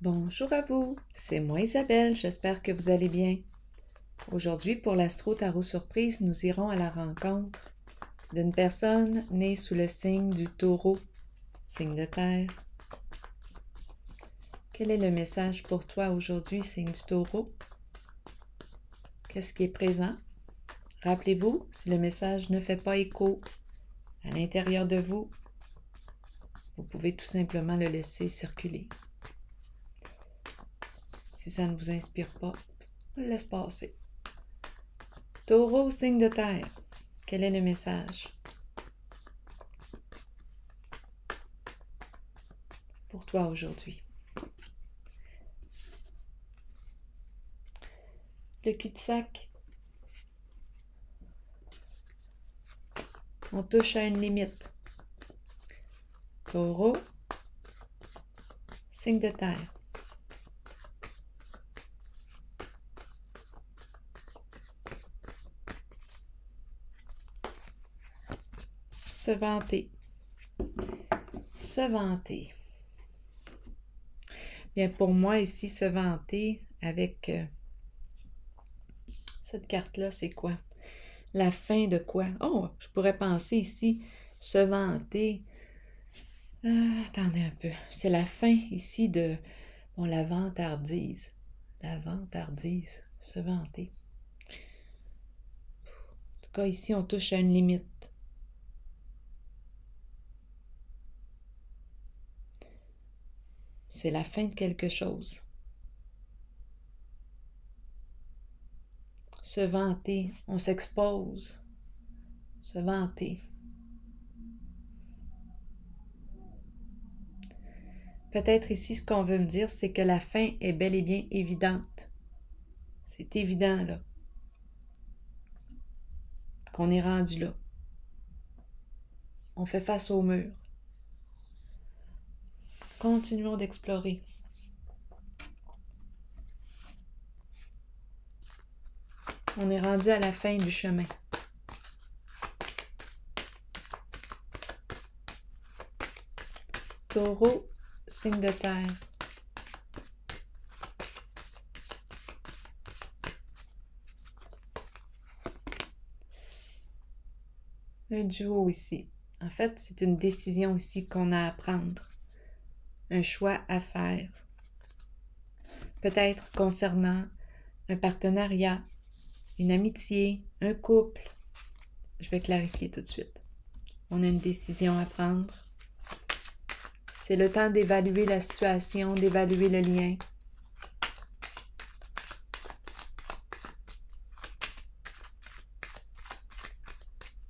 Bonjour à vous, c'est moi Isabelle, j'espère que vous allez bien. Aujourd'hui pour l'Astro Tarot Surprise, nous irons à la rencontre d'une personne née sous le signe du taureau, signe de terre. Quel est le message pour toi aujourd'hui, signe du taureau? Qu'est-ce qui est présent? Rappelez-vous, si le message ne fait pas écho à l'intérieur de vous, vous pouvez tout simplement le laisser circuler. Si ça ne vous inspire pas, on le laisse passer. Taureau, signe de terre. Quel est le message? Pour toi aujourd'hui. Le cul-de-sac. On touche à une limite. Taureau, signe de terre. Se vanter. Se vanter. Bien, pour moi, ici, se vanter avec cette carte-là, c'est quoi? La fin de quoi? Oh, je pourrais penser ici, se vanter. Attendez un peu. C'est la fin ici de la vantardise. La vantardise, se vanter. En tout cas, ici, on touche à une limite. C'est la fin de quelque chose. Se vanter, on s'expose. Se vanter. Peut-être ici, ce qu'on veut me dire, c'est que la fin est bel et bien évidente. C'est évident, là. Qu'on est rendu là. On fait face au mur. Continuons d'explorer. On est rendu à la fin du chemin. Taureau, signe de terre. Un duo ici. En fait, c'est une décision ici qu'on a à prendre. Un choix à faire, peut-être concernant un partenariat, une amitié, un couple. Je vais clarifier tout de suite. On a une décision à prendre. C'est le temps d'évaluer la situation, d'évaluer le lien.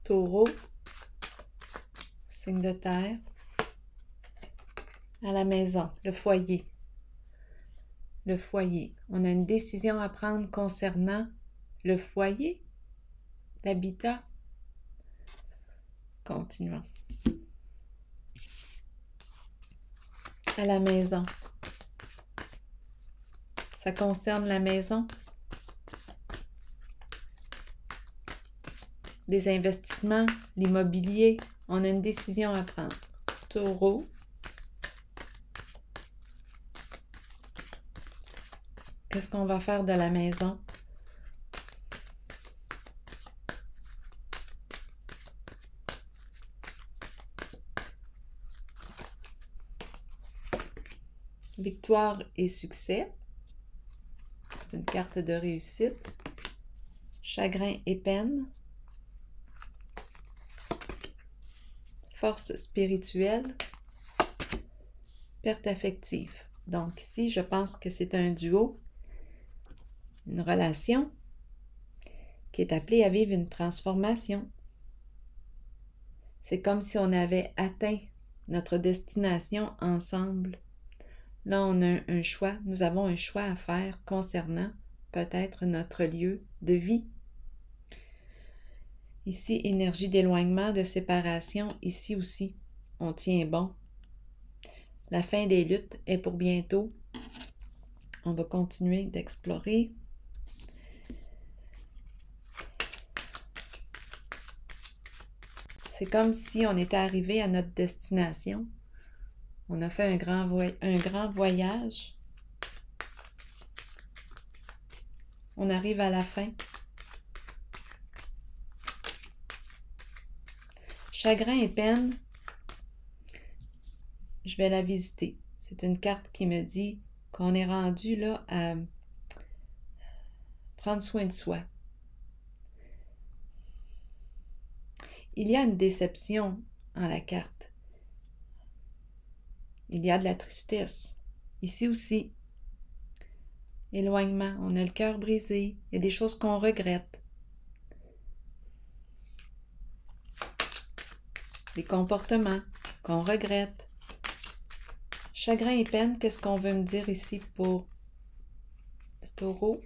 Taureau, signe de terre. À la maison, le foyer. Le foyer. On a une décision à prendre concernant le foyer, l'habitat. Continuons. À la maison. Ça concerne la maison. Des investissements, l'immobilier. On a une décision à prendre. Taureau. Qu'est-ce qu'on va faire de la maison? Victoire et succès. C'est une carte de réussite. Chagrin et peine. Force spirituelle. Perte affective. Donc ici, je pense que c'est un duo. Une relation qui est appelée à vivre une transformation. C'est comme si on avait atteint notre destination ensemble. Là, on a un choix. Nous avons un choix à faire concernant peut-être notre lieu de vie. Ici, énergie d'éloignement, de séparation. Ici aussi, on tient bon. La fin des luttes est pour bientôt. On va continuer d'explorer. C'est comme si on était arrivé à notre destination. On a fait un grand voyage. On arrive à la fin. Chagrin et peine, je vais la visiter. C'est une carte qui me dit qu'on est rendu là à prendre soin de soi. Il y a une déception en la carte. Il y a de la tristesse. Ici aussi. Éloignement. On a le cœur brisé. Il y a des choses qu'on regrette. Des comportements qu'on regrette. Chagrin et peine, qu'est-ce qu'on veut me dire ici pour le taureau?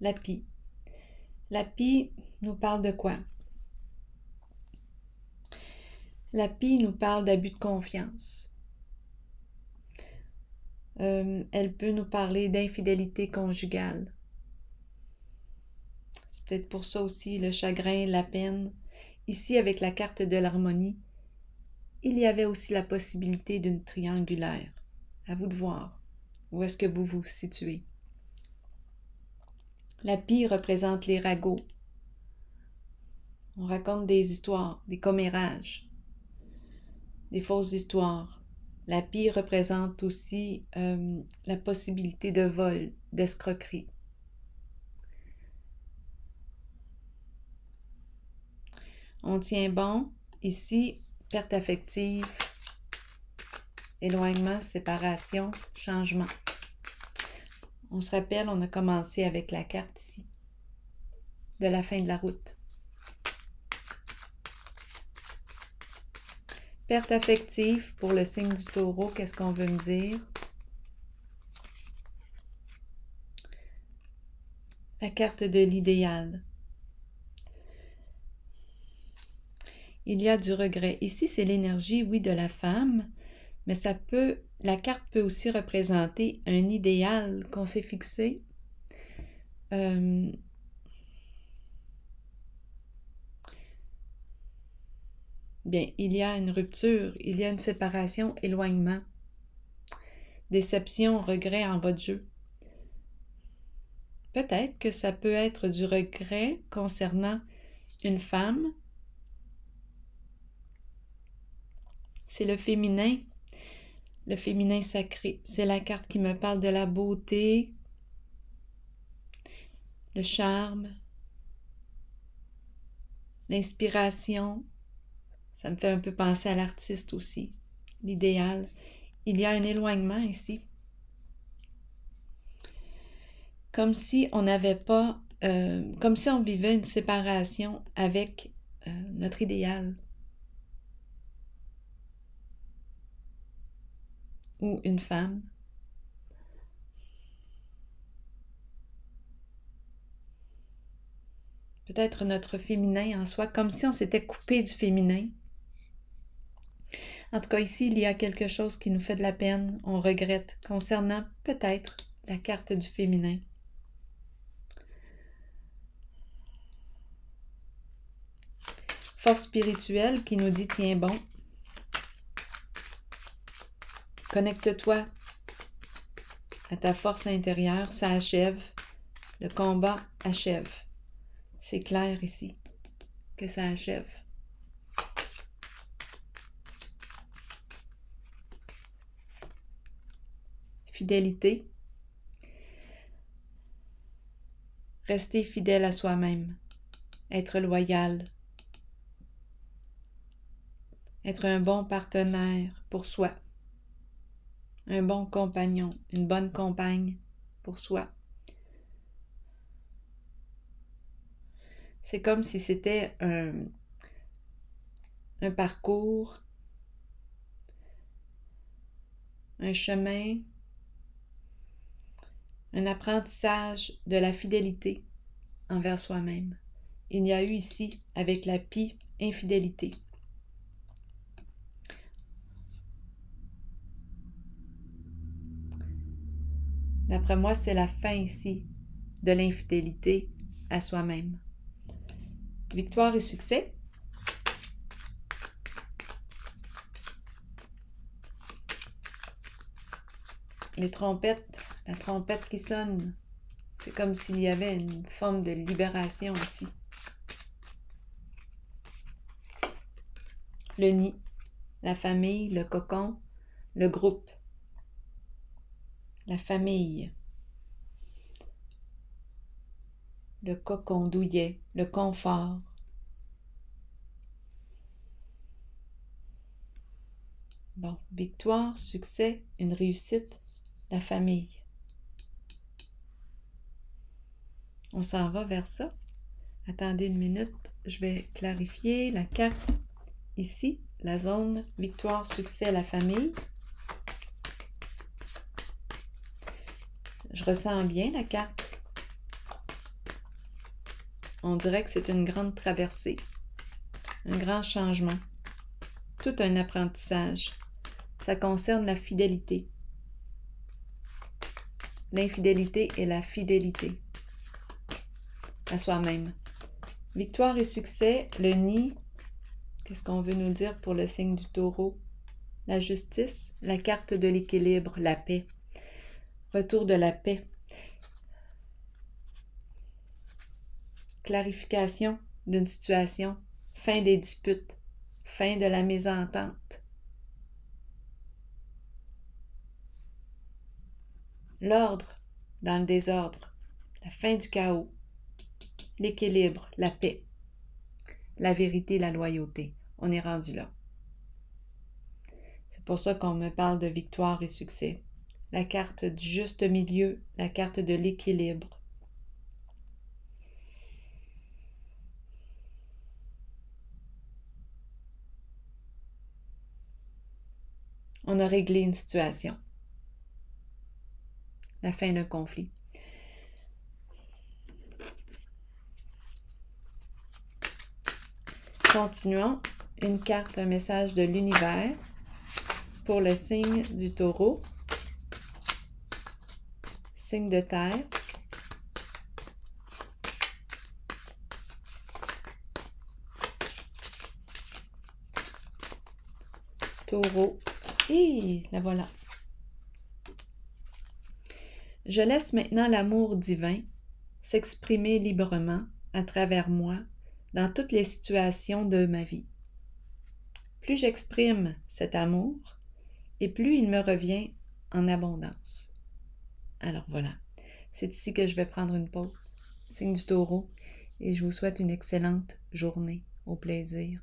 La pie. La pie nous parle de quoi? La pie nous parle d'abus de confiance. Elle peut nous parler d'infidélité conjugale. C'est peut-être pour ça aussi le chagrin, la peine. Ici, avec la carte de l'harmonie, il y avait aussi la possibilité d'une triangulaire. À vous de voir. Où est-ce que vous vous situez? La pie représente les ragots. On raconte des histoires, des commérages, des fausses histoires. La pie représente aussi la possibilité de vol, d'escroquerie. On tient bon. Ici, perte affective, éloignement, séparation, changement. On se rappelle, on a commencé avec la carte ici, de la fin de la route. Perte affective pour le signe du taureau, qu'est-ce qu'on veut me dire? La carte de l'idéal. Il y a du regret. Ici, c'est l'énergie, oui, de la femme, mais ça peut, la carte peut aussi représenter un idéal qu'on s'est fixé. Bien, il y a une rupture, il y a une séparation, éloignement, déception, regret en votre jeu. Peut-être que ça peut être du regret concernant une femme. C'est le féminin sacré. C'est la carte qui me parle de la beauté, le charme, l'inspiration. Ça me fait un peu penser à l'artiste aussi, l'idéal. Il y a un éloignement ici. Comme si on n'avait pas, comme si on vivait une séparation avec notre idéal. Ou une femme. Peut-être notre féminin en soi, comme si on s'était coupé du féminin. En tout cas, ici, il y a quelque chose qui nous fait de la peine, on regrette, concernant peut-être la carte du féminin. Force spirituelle qui nous dit, tiens bon, connecte-toi à ta force intérieure, ça achève, le combat achève. C'est clair ici que ça achève. Fidélité. Rester fidèle à soi-même. Être loyal. Être un bon partenaire pour soi. Un bon compagnon. Une bonne compagne pour soi. C'est comme si c'était un parcours, un chemin, un apprentissage de la fidélité envers soi-même. Il y a eu ici, avec la pie, infidélité. D'après moi, c'est la fin ici de l'infidélité à soi-même. Victoire et succès. Les trompettes, la trompette qui sonne, C'est comme s'il y avait une forme de libération aussi. Le nid, la famille, le cocon, le groupe, la famille, le cocon douillet, le confort, bon, victoire, succès, une réussite, la famille. On s'en va vers ça. Attendez une minute, je vais clarifier la carte. Ici, la zone victoire, succès, la famille. Je ressens bien la carte. On dirait que c'est une grande traversée, un grand changement, tout un apprentissage. Ça concerne la fidélité. L'infidélité et la fidélité à soi-même. Victoire et succès, le nid. Qu'est-ce qu'on veut nous dire pour le signe du taureau? La justice, la carte de l'équilibre, la paix. Retour de la paix. Clarification d'une situation. Fin des disputes. Fin de la mésentente. L'ordre dans le désordre. La fin du chaos. L'équilibre, la paix, la vérité, la loyauté. On est rendu là. C'est pour ça qu'on me parle de victoire et succès. La carte du juste milieu, la carte de l'équilibre. On a réglé une situation. La fin d'un conflit. Continuons, une carte, un message de l'univers pour le signe du taureau, signe de terre, taureau, et la voilà. Je laisse maintenant l'amour divin s'exprimer librement à travers moi, dans toutes les situations de ma vie. Plus j'exprime cet amour, et plus il me revient en abondance. Alors voilà, c'est ici que je vais prendre une pause. Signe du taureau, et je vous souhaite une excellente journée. Au plaisir.